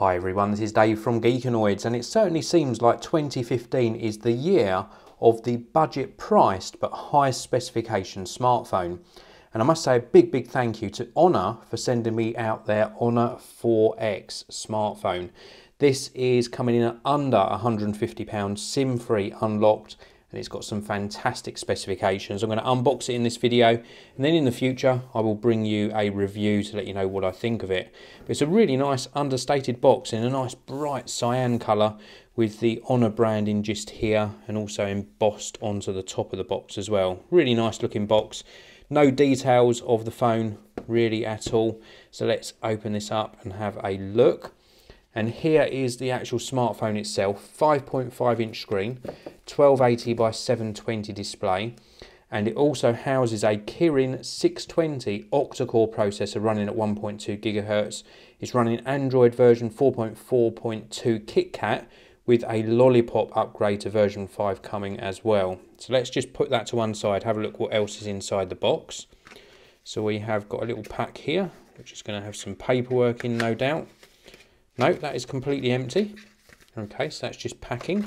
Hi everyone, this is Dave from Geekanoids, and it certainly seems like 2015 is the year of the budget priced but high specification smartphone. And I must say a big thank you to Honor for sending me out their Honor 4X smartphone. This is coming in at under £150, SIM-free, unlocked, and it's got some fantastic specifications. I'm going to unbox it in this video, and then in the future I will bring you a review to let you know what I think of it. But it's a really nice understated box in a nice bright cyan colour with the Honor branding just here and also embossed onto the top of the box as well. Really nice looking box. No details of the phone really at all. So let's open this up and have a look. And here is the actual smartphone itself, 5.5 inch screen, 1280 by 720 display, and it also houses a Kirin 620 octa-core processor running at 1.2 gigahertz. It's running Android version 4.4.2 KitKat with a Lollipop upgrade to version 5 coming as well. So let's just put that to one side, have a look what else is inside the box. So we have got a little pack here, which is going to have some paperwork in, no doubt. No, that is completely empty. Okay, so that's just packing.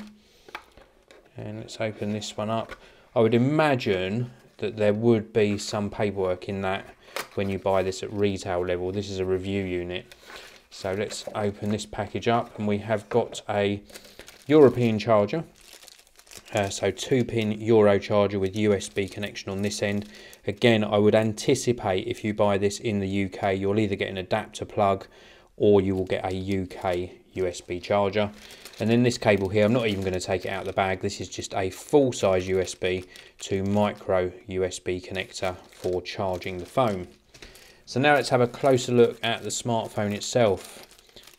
And let's open this one up. I would imagine that there would be some paperwork in that when you buy this at retail level. This is a review unit. So let's open this package up, and we have got a European charger. So 2-pin Euro charger with USB connection on this end. Again, I would anticipate if you buy this in the UK, you'll either get an adapter plug or you will get a UK USB charger. And then this cable here, I'm not even going to take it out of the bag. This is just a full-size USB to micro USB connector for charging the phone. So now let's have a closer look at the smartphone itself.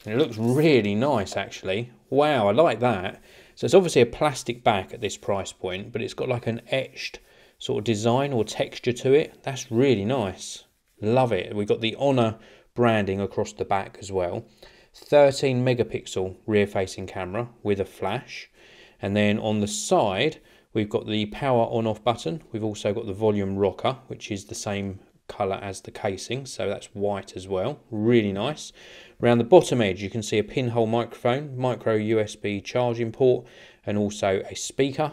And it looks really nice, actually. Wow, I like that. So it's obviously a plastic back at this price point, but it's got like an etched sort of design or texture to it. That's really nice. Love it. We've got the Honor branding across the back as well. 13 megapixel rear facing camera with a flash, and then on the side we've got the power on off button. We've also got the volume rocker, which is the same color as the casing, so that's white as well. Really nice. Around the bottom edge you can see a pinhole microphone, micro USB charging port, and also a speaker.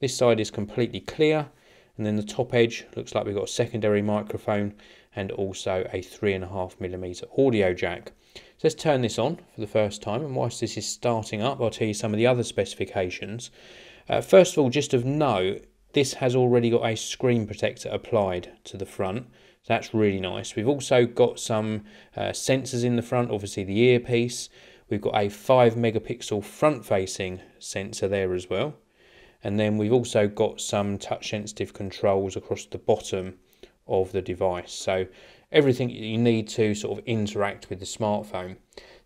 This side is completely clear, and then the top edge looks like we've got a secondary microphone and also a 3.5mm audio jack. So let's turn this on for the first time, and whilst this is starting up, I'll tell you some of the other specifications. First of all, just of note, this has already got a screen protector applied to the front, so that's really nice. We've also got some sensors in the front, obviously the earpiece. We've got a 5 megapixel front-facing sensor there as well. And then we've also got some touch-sensitive controls across the bottom of the device. So everything you need to sort of interact with the smartphone.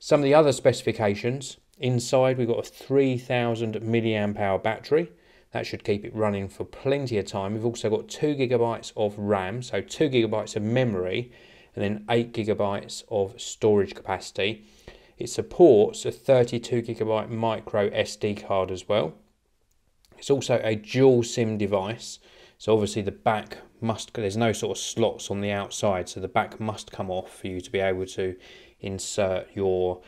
Some of the other specifications, inside we've got a 3000 milliamp hour battery. That should keep it running for plenty of time. We've also got 2 GB of RAM, so 2 GB of memory, and then 8 GB of storage capacity. It supports a 32 GB micro SD card as well. It's also a dual SIM device, so obviously the back must, there's no sort of slots on the outside, so the back must come off for you to be able to insert your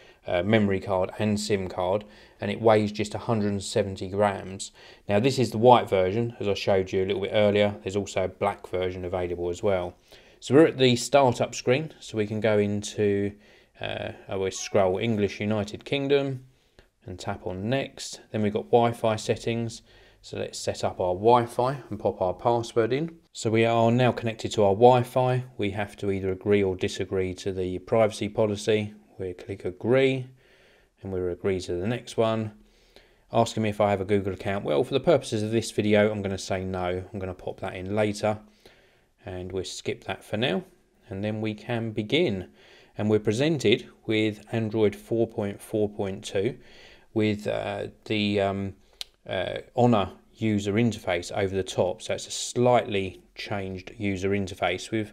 memory card and SIM card, and it weighs just 170 grams. Now this is the white version, as I showed you a little bit earlier. There's also a black version available as well. So we're at the startup screen, so we can go into, I always scroll English United Kingdom and tap on next. Then we've got Wi-Fi settings. So let's set up our Wi-Fi and pop our password in. So we are now connected to our Wi-Fi. We have to either agree or disagree to the privacy policy. We click agree, and we agree to the next one. Asking me if I have a Google account. Well, for the purposes of this video, I'm going to say no. I'm going to pop that in later, and we'll skip that for now. And then we can begin. And we're presented with Android 4.4.2 with the Honor user interface over the top, so it's a slightly changed user interface with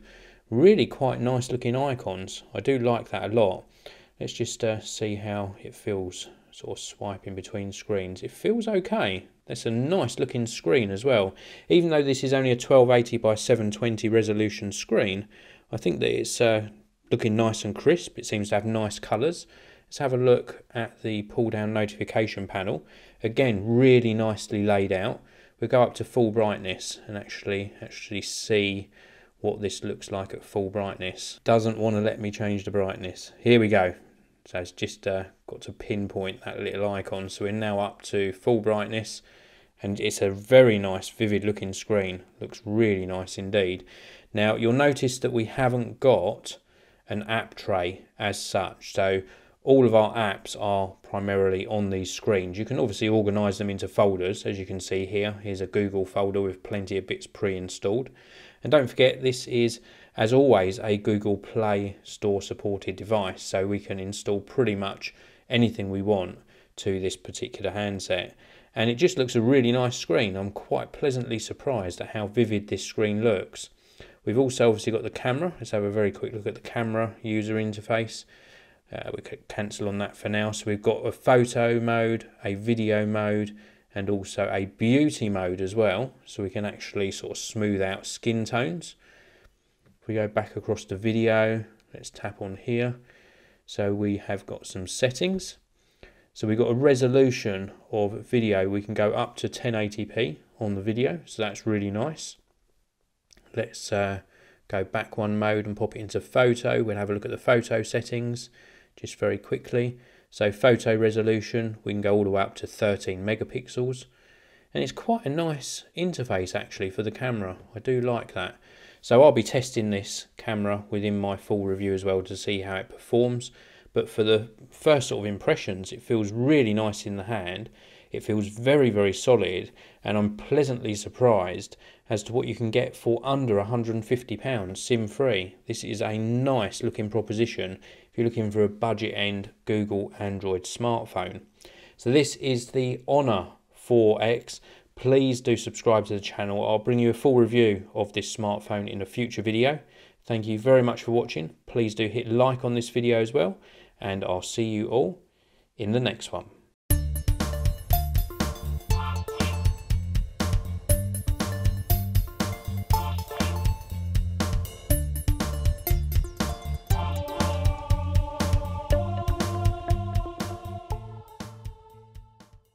really quite nice looking icons. I do like that a lot. Let's just see how it feels sort of swiping between screens. It feels okay. That's a nice looking screen as well. Even though this is only a 1280 by 720 resolution screen, I think that it's looking nice and crisp. It seems to have nice colours. Let's have a look at the pull-down notification panel. Again, really nicely laid out. We'll go up to full brightness and actually see what this looks like at full brightness. Doesn't want to let me change the brightness. Here we go. So it's just got to pinpoint that little icon. So we're now up to full brightness, and it's a very nice, vivid looking screen. Looks really nice indeed. Now you'll notice that we haven't got an app tray as such. So all of our apps are primarily on these screens. You can obviously organize them into folders, as you can see here. Here's a Google folder with plenty of bits pre-installed. And don't forget, this is, as always, a Google Play Store supported device, so we can install pretty much anything we want to this particular handset. And it just looks a really nice screen. I'm quite pleasantly surprised at how vivid this screen looks. We've also obviously got the camera. Let's have a very quick look at the camera user interface. We could cancel on that for now. So we've got a photo mode, a video mode, and also a beauty mode as well. So we can actually sort of smooth out skin tones. If we go back across the video, let's tap on here. So we have got some settings. So we've got a resolution of video. We can go up to 1080p on the video. So that's really nice. Let's go back one mode and pop it into photo. We'll have a look at the photo settings just very quickly. So photo resolution, we can go all the way up to 13 megapixels. And it's quite a nice interface actually for the camera. I do like that. So I'll be testing this camera within my full review as well to see how it performs. But for the first sort of impressions, it feels really nice in the hand. It feels very, very solid, and I'm pleasantly surprised as to what you can get for under £150 SIM-free. This is a nice looking proposition if you're looking for a budget end Google Android smartphone. So this is the Honor 4X. Please do subscribe to the channel. I'll bring you a full review of this smartphone in a future video. Thank you very much for watching. Please do hit like on this video as well, and I'll see you all in the next one.